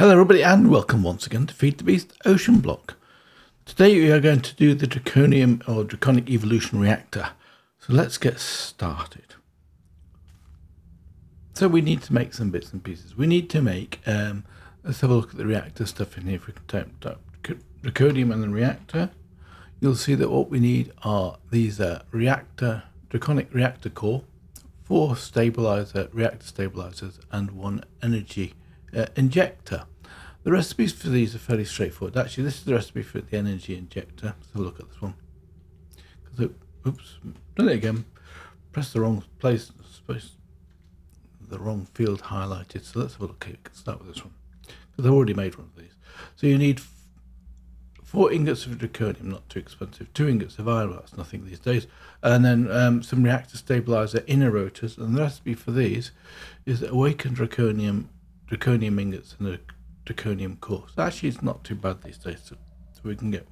Hello everybody and welcome once again to Feed the Beast Ocean Block. Today we are going to do the draconium or draconic evolution reactor. So let's get started. So we need to make some bits and pieces. We need to make, let's have a look at the reactor stuff in here. If we can type draconium and the reactor, you'll see that what we need are these draconic reactor core, 4 reactor stabilizers and 1 energy injector. The recipes for these are fairly straightforward. Actually, this is the recipe for the energy injector. Let's have a look at this one. Oops, done it again. Press the wrong place, the wrong field highlighted. So let's have a look. We can start with this one because I've already made one of these. So you need 4 ingots of draconium, not too expensive. 2 ingots of iron, that's nothing these days. And then some reactor stabilizer inner rotors. And the recipe for these is awakened draconium ingots and a draconium core. So actually it's not too bad these days, so we can get,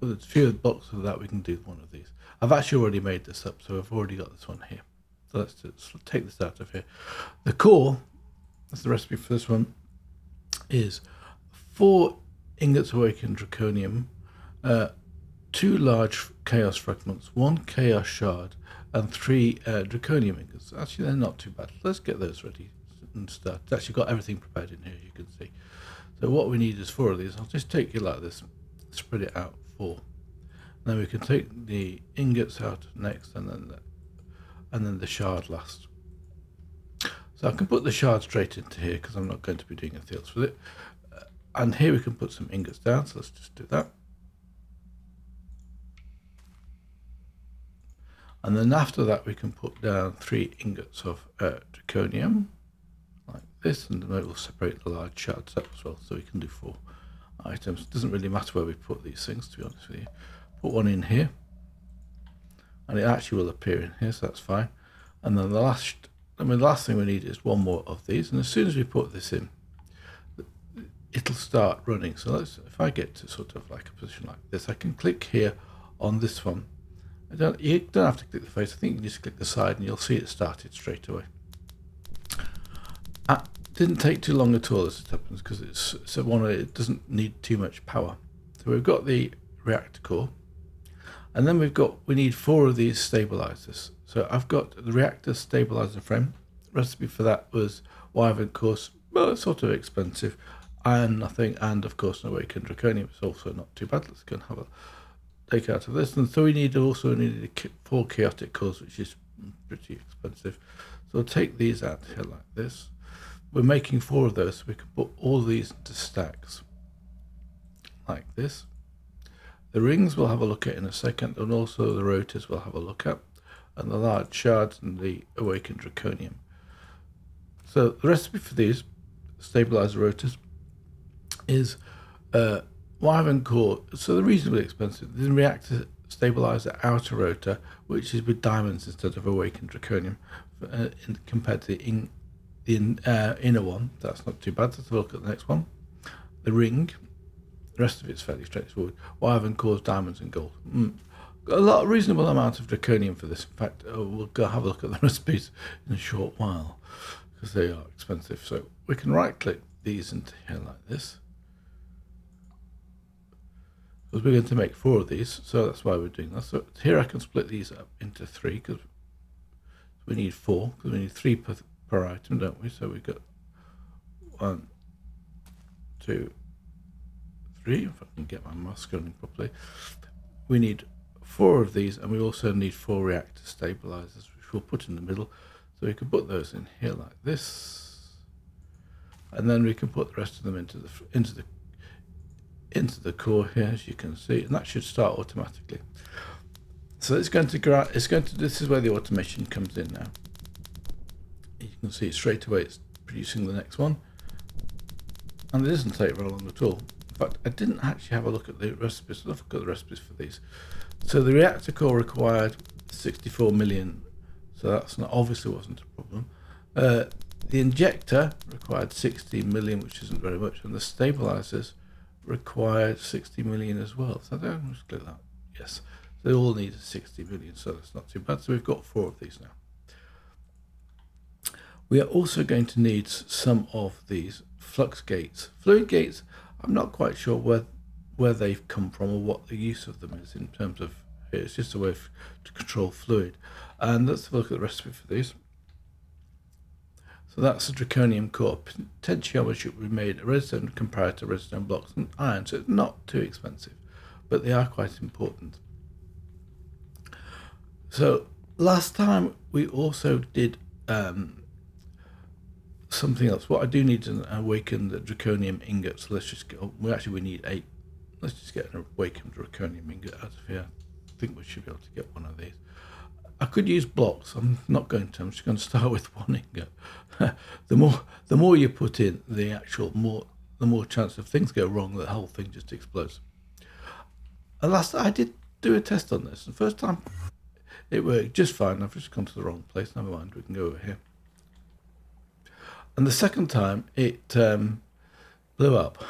well, there's a few blocks of that, we can do one of these. I've actually already made this up, so I've already got this one here. So let's just take this out of here. The core, that's the recipe for this one, is 4 ingots of awakened draconium, 2 large chaos fragments, 1 chaos shard and 3 draconium ingots. Actually they're not too bad. Let's get those ready and start. It's actually got everything prepared in here, as you can see. So what we need is 4 of these. I'll just take it like this, spread it out 4. And then we can take the ingots out next, and then the shard last. So I can put the shard straight into here because I'm not going to be doing anything else with it. And here we can put some ingots down, so let's just do that. And then after that we can put down 3 ingots of draconium. Like this, and then it will separate the large shards up as well, so we can do 4 items. It doesn't really matter where we put these things, to be honest with you. Put one in here, and it actually will appear in here, so that's fine. And then the last thing we need is 1 more of these, and as soon as we put this in, it'll start running. So let's, if I get to sort of like a position like this, I can click here on this one. You don't have to click the face, I think you can just click the side, and you'll see it started straight away. Didn't take too long at all as it happens, because it's one it doesn't need too much power. So we've got the reactor core, and then we need 4 of these stabilizers. So I've got the reactor stabilizer frame. Recipe for that was wyvern core, well, it's sort of expensive, iron nothing, and of course an awakened draconium. It's also not too bad. Let's go and have a take out of this. And so we need also 4 chaotic cores, which is pretty expensive. So I'll take these out here like this. We're making 4 of those, so we can put all these into stacks like this. The rings we'll have a look at in a second, and also the rotors we'll have a look at, and the large shards and the awakened draconium. So the recipe for these stabilizer rotors is wyvern core, so they're reasonably expensive. The reactor stabilizer outer rotor, which is with diamonds instead of awakened draconium, compared to the inner one. That's not too bad. Let's have a look at the next one. The ring, the rest of it's fairly straightforward. Wyvern cores, diamonds and gold. A reasonable amount of draconium for this. In fact, we'll go have a look at the recipes in a short while because they are expensive. So we can right click these into here like this, because we're going to make 4 of these, so that's why we're doing that. So here I can split these up into 3, because we need 4, because we need 3 per item, don't we? So we've got 1, 2, 3, if I can get my mouse going properly. We need 4 of these, and we also need 4 reactor stabilizers, which we'll put in the middle. So we can put those in here like this, and then we can put the rest of them into the core here, as you can see, and that should start automatically. So it's going to grab, this is where the automation comes in now. You can see straight away it's producing the next one, and it doesn't take very long at all. In fact, I didn't actually have a look at the recipes, so I've got the recipes for these. So the reactor core required 64 million, so that's not, obviously wasn't a problem. The injector required 60 million, which isn't very much, and the stabilizers required 60 million as well. So I'll just click that. Yes, they all needed 60 million, so that's not too bad. So we've got 4 of these now. We are also going to need some of these flux gates. Fluid gates, I'm not quite sure where they've come from or what the use of them is in terms of, it's just a way to control fluid. And let's have a look at the recipe for these. So that's the draconium core. Potentiometry we made, a redstone comparator, redstone blocks and iron, so it's not too expensive, but they are quite important. So last time we also did something else. What I do need is an awakened draconium ingot, so let's just go, we need 8. Let's just get an awakened draconium ingot out of here. I think we should be able to get one of these. I could use blocks. I'm not going to. I'm just going to start with one ingot. the more you put in, the more chance of things go wrong. The whole thing just explodes. Alas, I did do a test on this. The first time it worked just fine. I've just gone to the wrong place. Never mind. We can go over here. And the second time it blew up.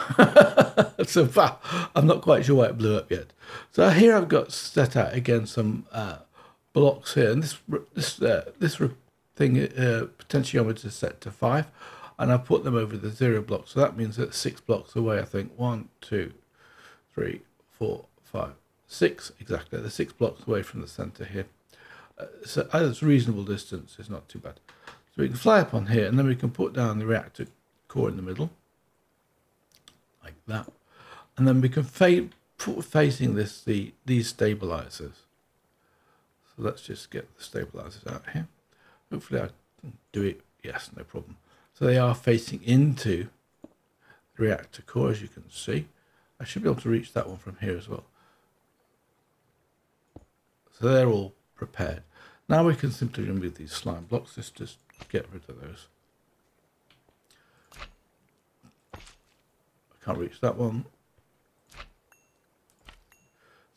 So far, I'm not quite sure why it blew up yet. So here I've got set out again some blocks here, and this potentiometer is set to 5, and I put them over the 0 block. So that means that 6 blocks away, I think 1, 2, 3, 4, 5, 6 exactly. They're 6 blocks away from the center here. So it's a reasonable distance. It's not too bad. So we can fly up on here, and then we can put down the reactor core in the middle. Like that, and then we can put facing this these stabilizers. So let's just get the stabilizers out here. Hopefully I can do it. Yes, no problem. So they are facing into the reactor core, as you can see. I should be able to reach that one from here as well. So they're all prepared. Now we can simply remove these slime blocks. Let's just get rid of those. Can't reach that one.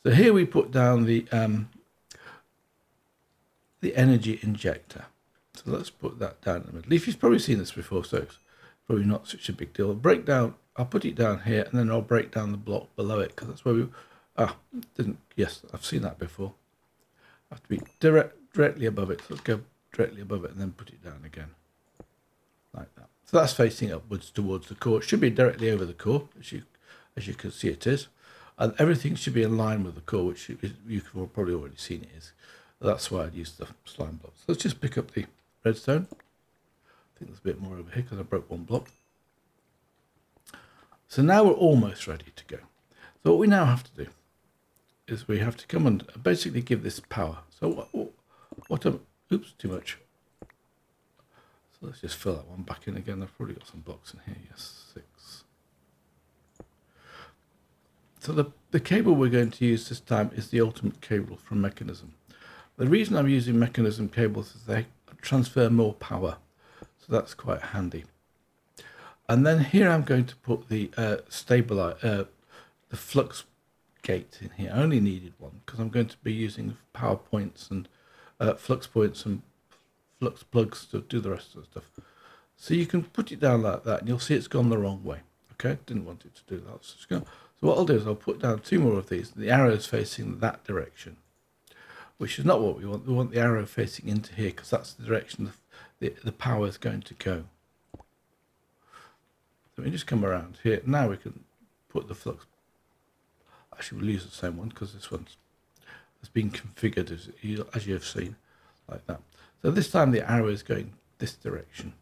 So here we put down the energy injector. So let's put that down in the middle. If you've probably seen this before, so it's probably not such a big deal. I'll break down. I'll put it down here, and then I'll break down the block below it, because that's where we. Yes, I've seen that before. I have to be directly above it. So let's go directly above it, and then put it down again, like that. So that's facing upwards towards the core. It should be directly over the core, as you can see it is. And everything should be in line with the core, which you've probably already seen it is. That's why I'd use the slime blocks. Let's just pick up the redstone. I think there's a bit more over here because I broke one block. So now we're almost ready to go. So what we now have to do is we have to come and basically give this power. So oops, too much. Let's just fill that one back in again. I've probably got some blocks in here. Yes, 6. So the cable we're going to use this time is the ultimate cable from Mechanism. The reason I'm using Mechanism cables is they transfer more power. So that's quite handy. And then here I'm going to put the flux gate in here. I only needed one because I'm going to be using PowerPoints and flux points and flux plugs to do the rest of the stuff. So you can put it down like that, and you'll see it's gone the wrong way. Okay, didn't want it to do that. So what I'll do is I'll put down 2 more of these. The arrow's facing that direction, which is not what we want. We want the arrow facing into here because that's the direction the power is going to go. So we just come around here. Now we can put the flux. Actually, we'll use the same one because this one has been configured as you have seen, like that. So this time the arrow is going this direction.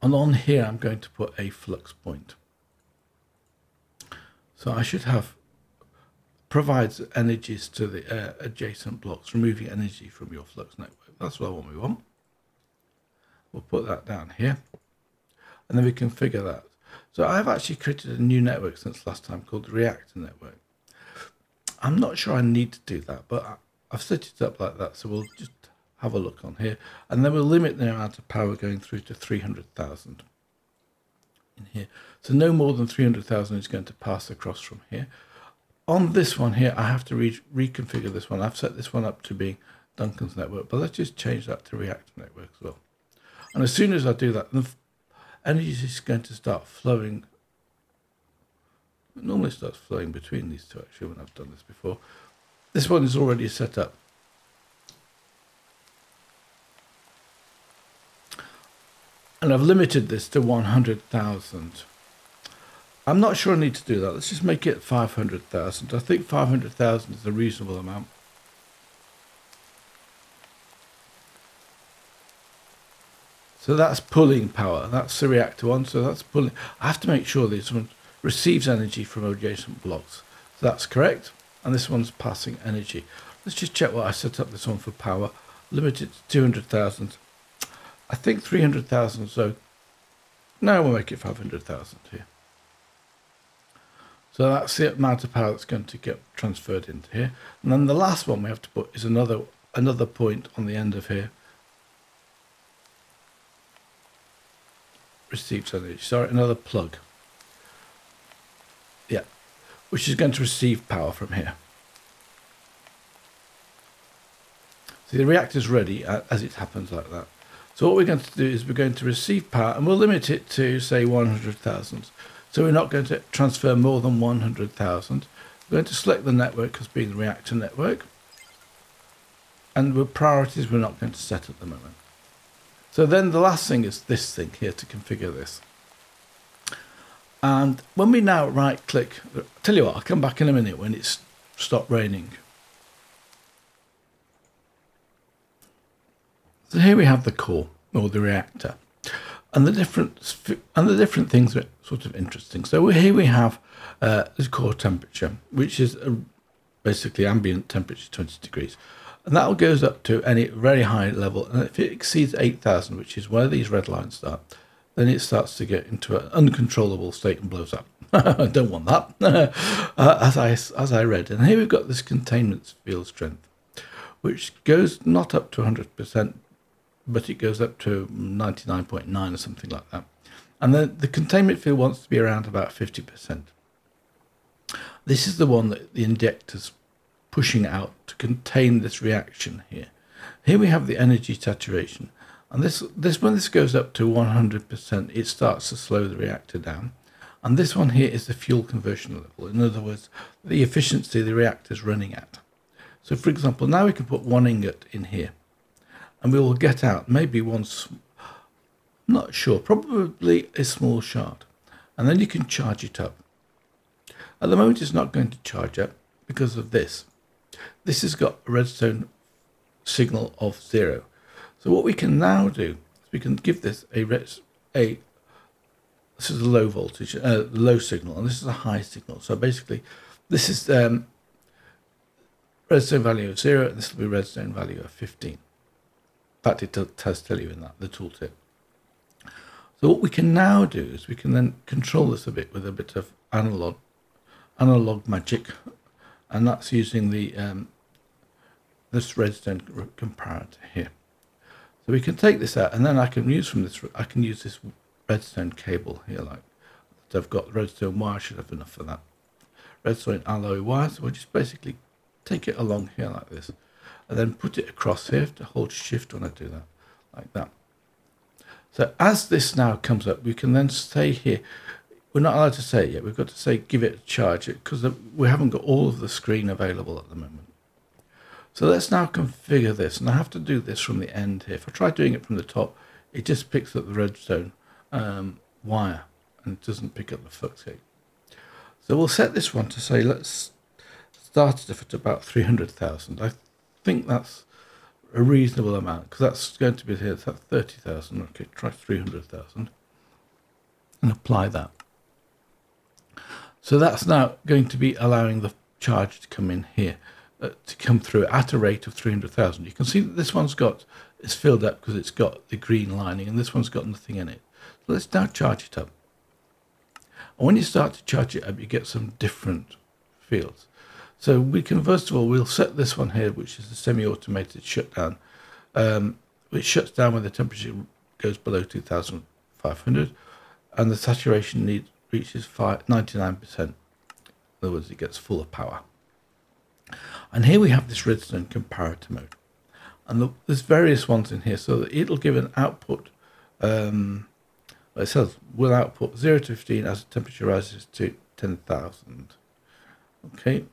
And on here I'm going to put a flux point. So I should have, provides energies to the adjacent blocks, removing energy from your flux network. That's what we want. We'll put that down here. And then we configure that. So I've actually created a new network since last time called the reactor network. I'm not sure I need to do that, but I've set it up like that. So we'll just have a look on here, and then we'll limit the amount of power going through to 300,000 in here. So no more than 300,000 is going to pass across from here. On this one here, I have to reconfigure this one. I've set this one up to being Duncan's network, but let's just change that to reactor network as well. And as soon as I do that, the energy is going to start flowing. It normally starts flowing between these two, actually, when I've done this before. This one is already set up. and I've limited this to 100,000. I'm not sure I need to do that. Let's just make it 500,000. I think 500,000 is a reasonable amount. So that's pulling power. That's the reactor one. So that's pulling. I have to make sure this one receives energy from adjacent blocks. So that's correct. And this one's passing energy. Let's just check what I set up this one for power. Limited to 200,000. I think 300,000. So now we'll make it 500,000 here. So that's the amount of power that's going to get transferred into here. And then the last one we have to put is another point on the end of here. Receives energy, sorry, another plug, yeah, which is going to receive power from here. So the reactor's ready as it happens like that. So what we're going to do is we're going to receive power, and we'll limit it to say 100,000. So we're not going to transfer more than 100,000. We're going to select the network as being the reactor network, and with priorities we're not going to set at the moment. So then the last thing is this thing here to configure this. And when we now right click, tell you what, I'll come back in a minute when it's stopped raining. So here we have the core or the reactor and the different things are sort of interesting. So here we have the core temperature, which is basically ambient temperature, 20 degrees. And that goes up to any very high level, and if it exceeds 8,000, which is where these red lines start, then it starts to get into an uncontrollable state and blows up. I don't want that, as I read. And here we've got this containment field strength, which goes not up to 100%, but it goes up to 99.9 or something like that. And then the containment field wants to be around about 50%. This is the one that the injectors pushing out to contain this reaction here. Here we have the energy saturation, and this when this goes up to 100%, it starts to slow the reactor down. And this one here is the fuel conversion level, in other words, the efficiency the reactor is running at. So for example, now we can put one ingot in here, and we will get out maybe once, not sure, probably a small shard, and then you can charge it up. At the moment, it's not going to charge up because of this. This has got a redstone signal of 0. So what we can now do is we can give this this is a low voltage, low signal, and this is a high signal. So basically, this is redstone value of 0, and this will be redstone value of 15. In fact, it does tell you in that, the tooltip. So what we can now do is we can then control this a bit with a bit of analog magic. And that's using the this redstone comparator here. So we can take this out, and then I can use this redstone cable here, like that. I've got redstone wire, I should have enough for that. Redstone alloy wire, so we'll just basically take it along here like this, and then put it across here to hold shift when I do that, like that. So as this now comes up, we can then stay here. We're not allowed to say it yet. We've got to say give it a charge because we haven't got all of the screen available at the moment. So let's now configure this, and I have to do this from the end here. If I try doing it from the top, it just picks up the redstone wire and it doesn't pick up the flux gate. So we'll set this one to say let's start it at about 300,000. I think that's a reasonable amount because that's going to be here. That's 30,000. Okay, try 300,000 and apply that. So that's now going to be allowing the charge to come in here, to come through at a rate of 300,000. You can see that this one's got, it's filled up because it's got the green lining, and this one's got nothing in it. So let's now charge it up. And when you start to charge it up, you get some different fields. So we can, first of all, we'll set this one here, which is the semi-automated shutdown, which shuts down when the temperature goes below 2,500 and the saturation needs reaches 99%, in other words it gets full of power. And here we have this redstone comparator mode, and there's various ones in here, so that it'll give an output, it says will output 0 to 15 as the temperature rises to 10,000. Okay,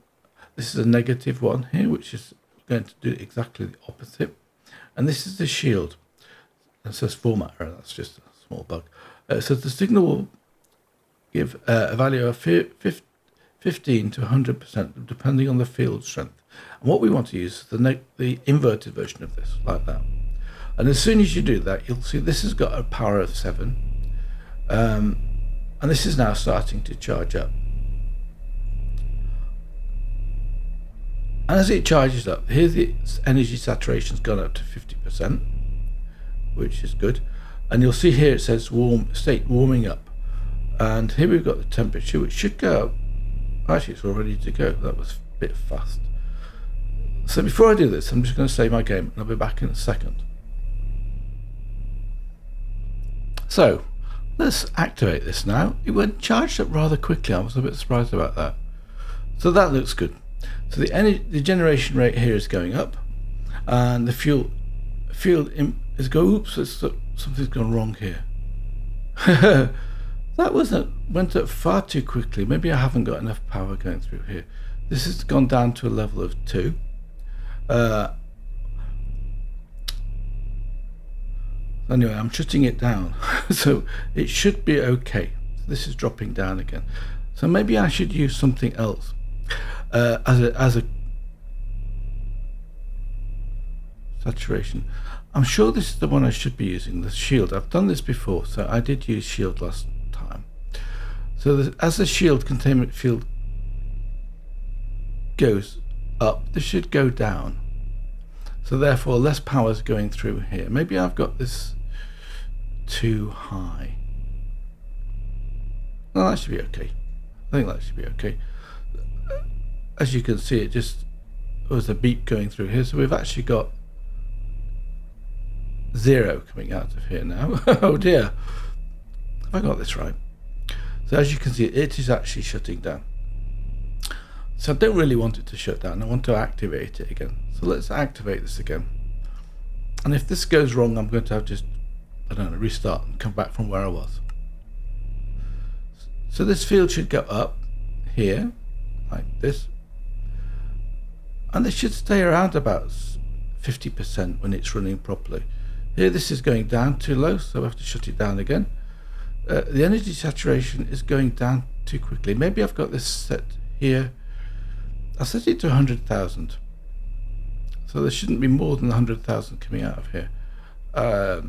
this is a negative one here, which is going to do exactly the opposite, and this is the shield, and it says format error, that's just us. more bug. So the signal will give a value of 15 to 100% depending on the field strength. And what we want to use is the inverted version of this, like that. And as soon as you do that, you'll see this has got a power of 7. And this is now starting to charge up. And as it charges up, here the energy saturation's gone up to 50%, which is good. And you'll see here it says warm state warming up. And here we've got the temperature, which should go up. Actually, it's all ready to go. That was a bit fast. So before I do this, I'm just going to save my game, and I'll be back in a second. So let's activate this now. It went charged up rather quickly. I was a bit surprised about that. So that looks good. So the energy, the generation rate here is going up, and the fuel field is going. Oops, something's gone wrong here. That went up far too quickly. Maybe I haven't got enough power going through here. This has gone down to a level of 2. Anyway, I'm shutting it down. So it should be okay. This is dropping down again. So maybe I should use something else as a saturation. I'm sure this is the one I should be using, the shield. I've done this before, so I did use shield last time. So as the shield containment field goes up, this should go down. So therefore less power is going through here. Maybe I've got this too high. No, that should be okay. I think that should be okay. As you can see, it just was a beep going through here. So we've actually got 0 coming out of here now. Oh dear. Have I got this right? So as you can see, it is actually shutting down. So I don't really want it to shut down. I want to activate it again. So let's activate this again. And if this goes wrong, I'm going to have just, I don't know, restart and come back from where I was. So this field should go up here, like this. And this should stay around about 50% when it's running properly. Here this is going down too low, so I have to shut it down again. The energy saturation is going down too quickly. Maybe I've got this set here. I set it to 100,000, so there shouldn't be more than 100,000 coming out of here. I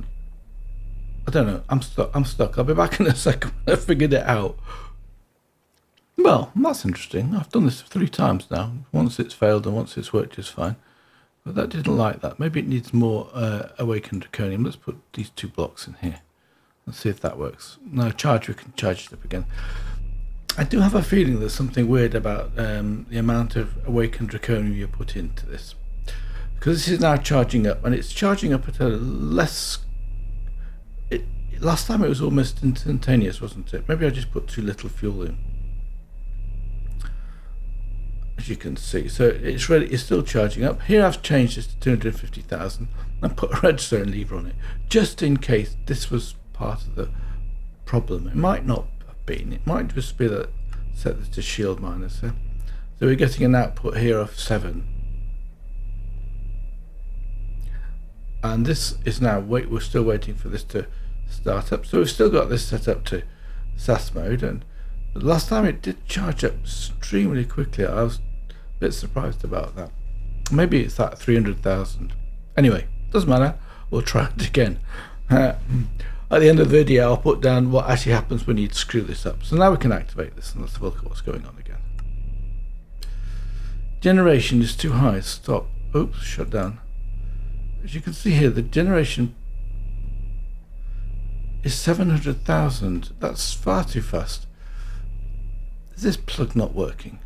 don't know. I'm stuck. I'll be back in a second when I figured it out. Well, that's interesting. I've done this 3 times now. Once it's failed and once it's worked just fine. But that didn't like that. Maybe it needs more awakened draconium. Let's put these 2 blocks in here and see if that works. No, charge, we can charge it up again. I do have a feeling there's something weird about the amount of awakened draconium you put into this. Because this is now charging up, and it's charging up at a less... last time it was almost instantaneous, wasn't it? Maybe I just put too little fuel in. As you can see, so it's ready. It's still charging up. Here I've changed this to 250,000 and put a redstone lever on it, just in case this was part of the problem. It might not have been. It might just be that set this to shield minus. So we're getting an output here of 7, and this is now wait. We're still waiting for this to start up. So we've still got this set up to SAS mode and. But last time it did charge up extremely quickly. I was a bit surprised about that. Maybe it's that 300,000. Anyway, doesn't matter. We'll try it again. At the end of the video, I'll put down what actually happens when you screw this up. So now we can activate this and let's look at what's going on again. Generation is too high. Stop. Oops, shut down. As you can see here, the generation is 700,000. That's far too fast. Is this plug not working?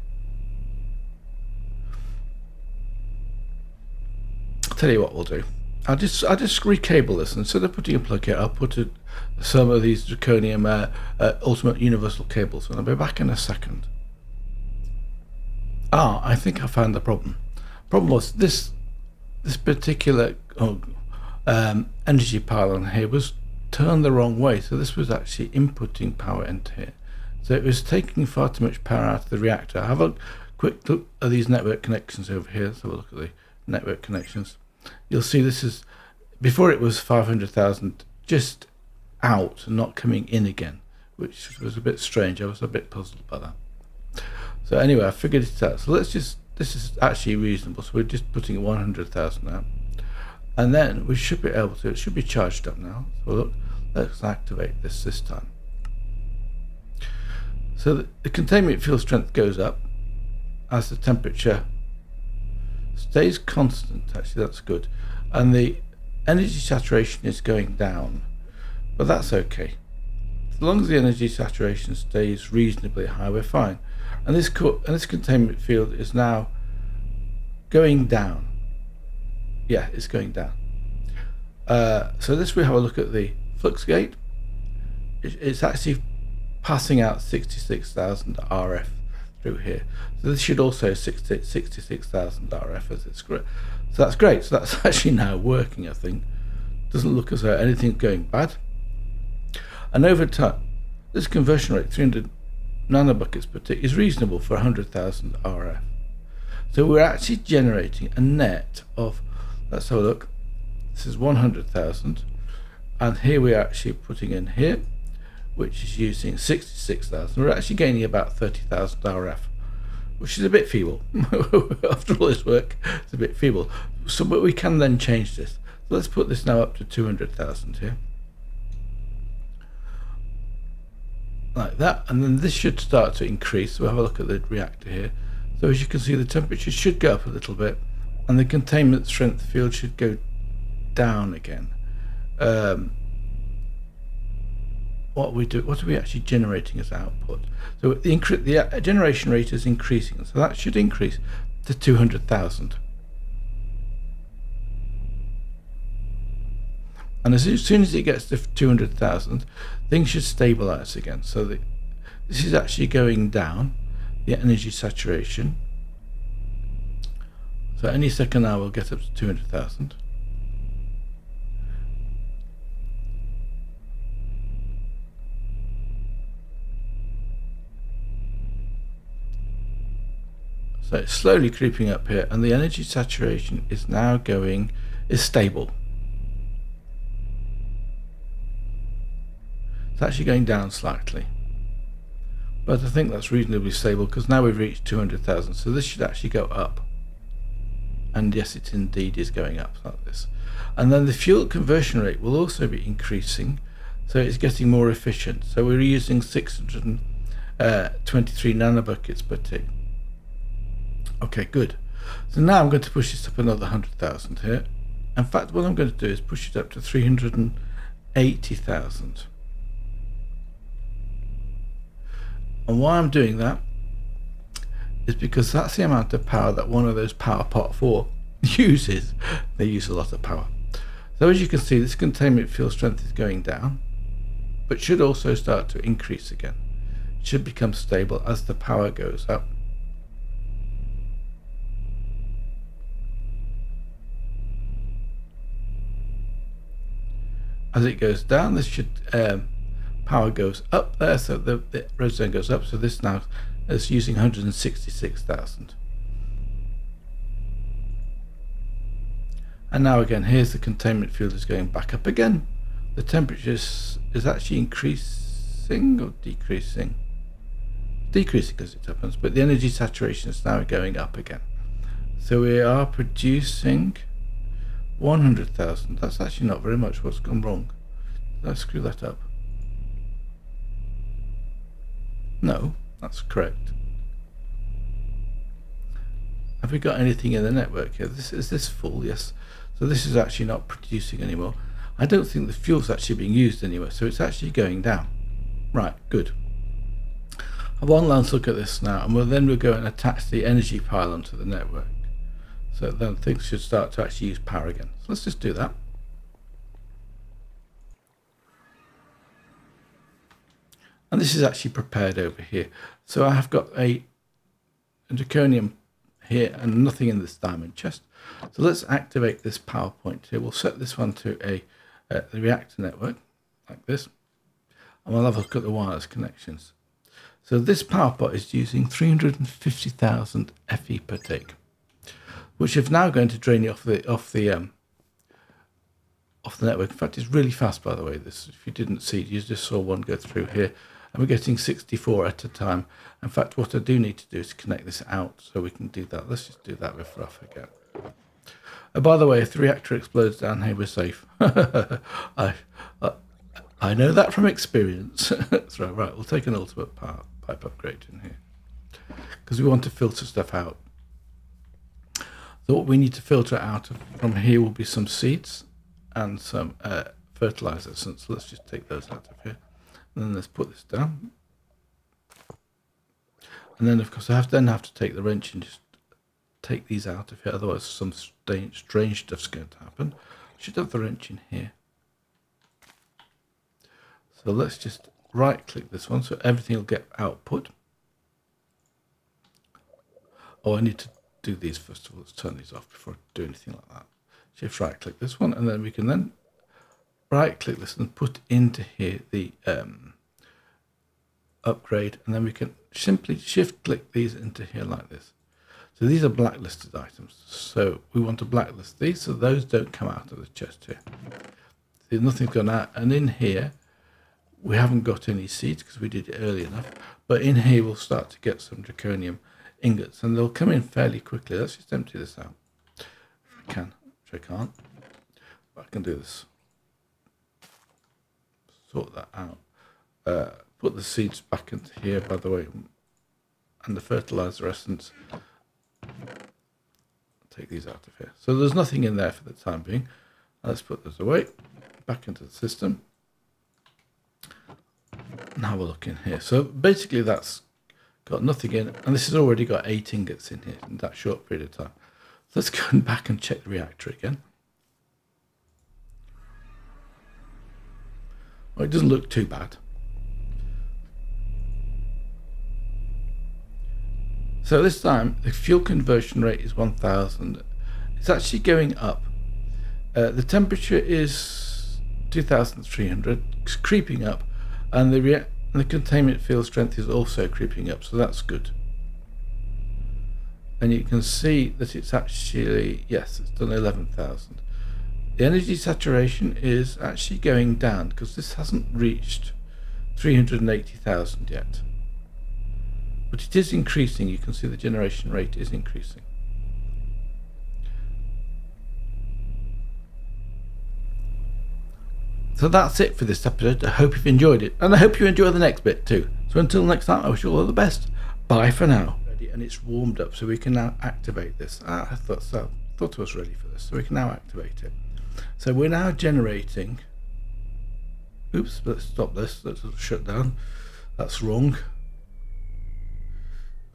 I'll tell you what we'll do. I'll just recable this. Instead of putting a plug here, I'll put some of these draconium ultimate universal cables, and I'll be back in a second. Ah, I think I found the problem. Problem was this particular energy pylon here was turned the wrong way, so this was actually inputting power into here. So it was taking far too much power out of the reactor. I have a quick look at these network connections over here. So we'll look at the network connections. You'll see this is, before it was 500,000 just out and not coming in again, which was a bit strange. I was a bit puzzled by that. So anyway, I figured it out. So let's just, this is actually reasonable, so we're just putting 100,000 out, and then we should be able to, it should be charged up now. So look, let's activate this time. So the containment field strength goes up as the temperature stays constant. Actually, that's good. And the energy saturation is going down, but that's okay. As long as the energy saturation stays reasonably high, we're fine. And this containment field is now going down. Yeah, it's going down. So this, we have a look at the flux gate. It's actually passing out 66,000 RF through here. So this should also 66,000 RF as it's great. So that's great. So that's actually now working, I think. Doesn't look as though anything's going bad. And over time, this conversion rate, 300 nanobuckets per tick, is reasonable for 100,000 RF. So we're actually generating a net of, let's have a look, this is 100,000, and here we're actually putting in here, which is using 66,000. We're actually gaining about 30,000 RF, which is a bit feeble. After all this work, it's a bit feeble. So, but we can then change this. So let's put this now up to 200,000 here. Like that, and then this should start to increase. So we'll have a look at the reactor here. So as you can see, the temperature should go up a little bit, and the containment strength field should go down again. What are we actually generating as output? So the generation rate is increasing, so that should increase to 200,000. And as soon as it gets to 200,000, things should stabilize again. So this is actually going down, the energy saturation. So any second now we'll get up to 200,000. So it's slowly creeping up here, and the energy saturation is now is stable. It's actually going down slightly, but I think that's reasonably stable because now we've reached 200,000. So this should actually go up, and yes, it indeed is going up like this. And then the fuel conversion rate will also be increasing, so it's getting more efficient. So we're using 623 nanobuckets per tick. Okay, good. So now I'm going to push this up another 100,000 here. In fact, what I'm going to do is push it up to 380,000. And why I'm doing that is because that's the amount of power that one of those PowerPot 4 uses. They use a lot of power. So as you can see, this containment field strength is going down, but should also start to increase again. It should become stable as the power goes up. As it goes down, this should power goes up there, so the redstone goes up. So this now is using 166,000. And now again, here's the containment field is going back up again. The temperature is actually increasing or decreasing? Decreasing as it happens, but the energy saturation is now going up again. So we are producing 100,000. That's actually not very much. What's gone wrong? Did I screw that up? No, that's correct. Have we got anything in the network here? Is this full? Yes. So this is actually not producing anymore. I don't think the fuel's actually being used anywhere, so it's actually going down. Right, good. Have one last look at this now, and we'll go and attach the energy pylon to the network. So then things should start to actually use power again. So let's just do that. And this is actually prepared over here. So I have got a draconium here and nothing in this diamond chest. So let's activate this PowerPoint here. We'll set this one to the reactor network, like this. And we'll have a look at the wireless connections. So this PowerPoint is using 350,000 FE per tick, which is now going to drain you off the off the network. In fact, it's really fast, by the way. This, if you didn't see it, you just saw one go through here. And we're getting 64 at a time. In fact, what I do need to do is connect this out so we can do that. Let's just do that before I forget. Oh, by the way, if the reactor explodes down here, we're safe. I know that from experience. That's right. Right, we'll take an ultimate pipe upgrade in here because we want to filter stuff out. So what we need to filter out from here will be some seeds and some fertilizers. So let's just take those out of here. And then let's put this down. And then, of course, I have to take the wrench and just take these out of here. Otherwise, some strange stuff's going to happen. I should have the wrench in here. So let's just right-click this one so everything will get output. Oh, I need to do these first of all. Let's turn these off before I do anything like that. Shift right-click this one, and then we can then right-click this and put into here the upgrade, and then we can simply shift-click these into here like this. So these are blacklisted items, so we want to blacklist these so those don't come out of the chest here. See, nothing's gone out, and in here we haven't got any seeds because we did it early enough, but in here we'll start to get some draconium ingots, and they'll come in fairly quickly. Let's just empty this out if I can, which I can't, but I can do this. Sort that out. Put the seeds back into here, by the way, and the fertilizer essence. Take these out of here. So there's nothing in there for the time being. Let's put those away, back into the system. Now we'll look in here. So basically that's got nothing in it, and this has already got 8 ingots in here in that short period of time. Let's go back and check the reactor again. Well, it doesn't look too bad. So this time, the fuel conversion rate is 1000. It's actually going up. The temperature is 2300, it's creeping up, and the containment field strength is also creeping up, so that's good. And you can see that it's actually, yes, it's done 11,000. The energy saturation is actually going down because this hasn't reached 380,000 yet. But it is increasing. You can see the generation rate is increasing. So that's it for this episode. I hope you've enjoyed it, and I hope you enjoy the next bit too. So until next time, I wish you all the best. Bye for now. And it's warmed up, so we can now activate this. I thought so. Thought I was ready for this, so we can now activate it. So we're now generating. Oops, let's stop this. Let's shut down. That's wrong.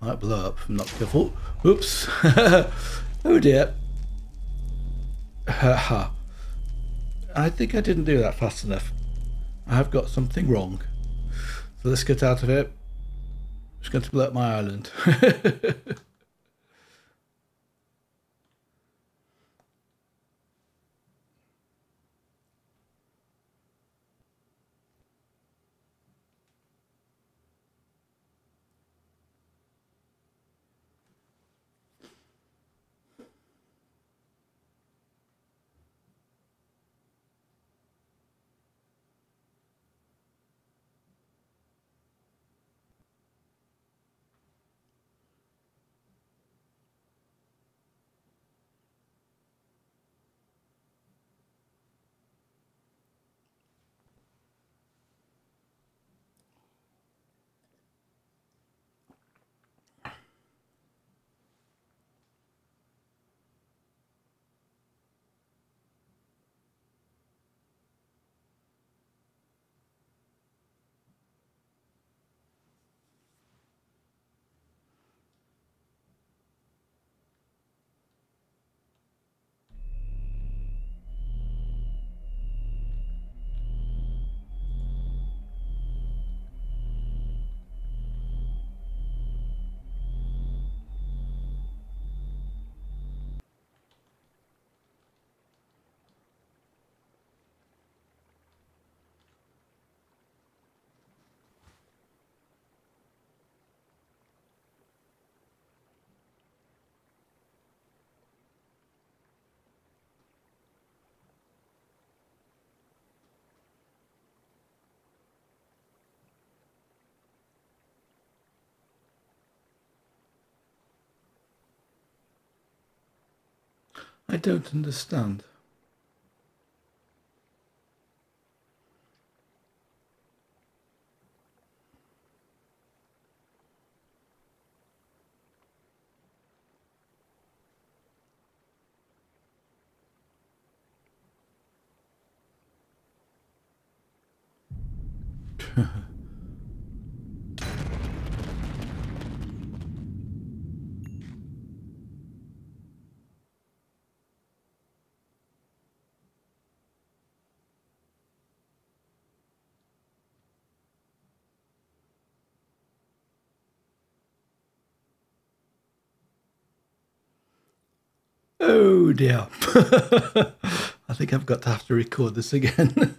Might blow up if I'm not careful. Oops. Oh dear. Haha. I think I didn't do that fast enough. I have got something wrong. So let's get out of here. It's going to blow up my island. I don't understand. Oh dear. I think I've got to have to record this again.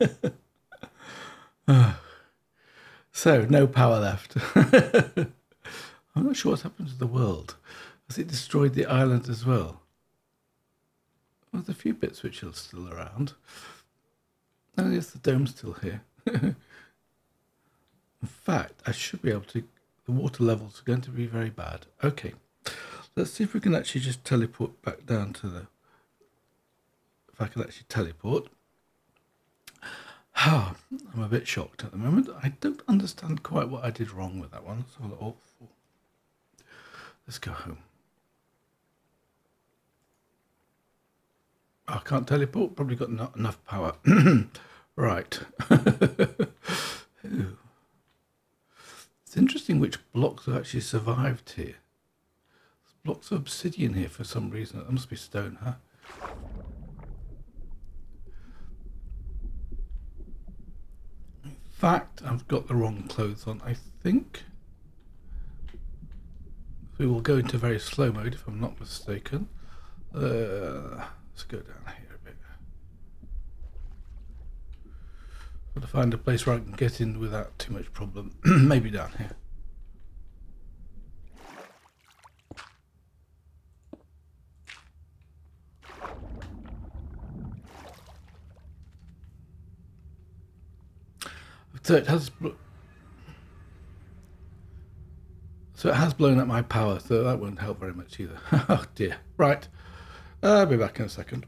So, no power left. I'm not sure what's happened to the world. Has it destroyed the island as well? Well, there's a few bits which are still around. Oh, yes, the dome's still here. In fact, I should be able to... The water levels are going to be very bad. Okay. Let's see if we can actually just teleport back down to the... If I can actually teleport. Ah, I'm a bit shocked at the moment. I don't understand quite what I did wrong with that one. It's all awful. Let's go home. I can't teleport. Probably got not enough power. Right. It's interesting which blocks have actually survived here. Blocks of obsidian here for some reason. That must be stone, huh? In fact, I've got the wrong clothes on, I think. We will go into very slow mode, if I'm not mistaken. Let's go down here a bit. I've got to find a place where I can get in without too much problem. Maybe down here. So it has blown up my power, so that won't help very much either. Oh dear. Right. I'll be back in a second.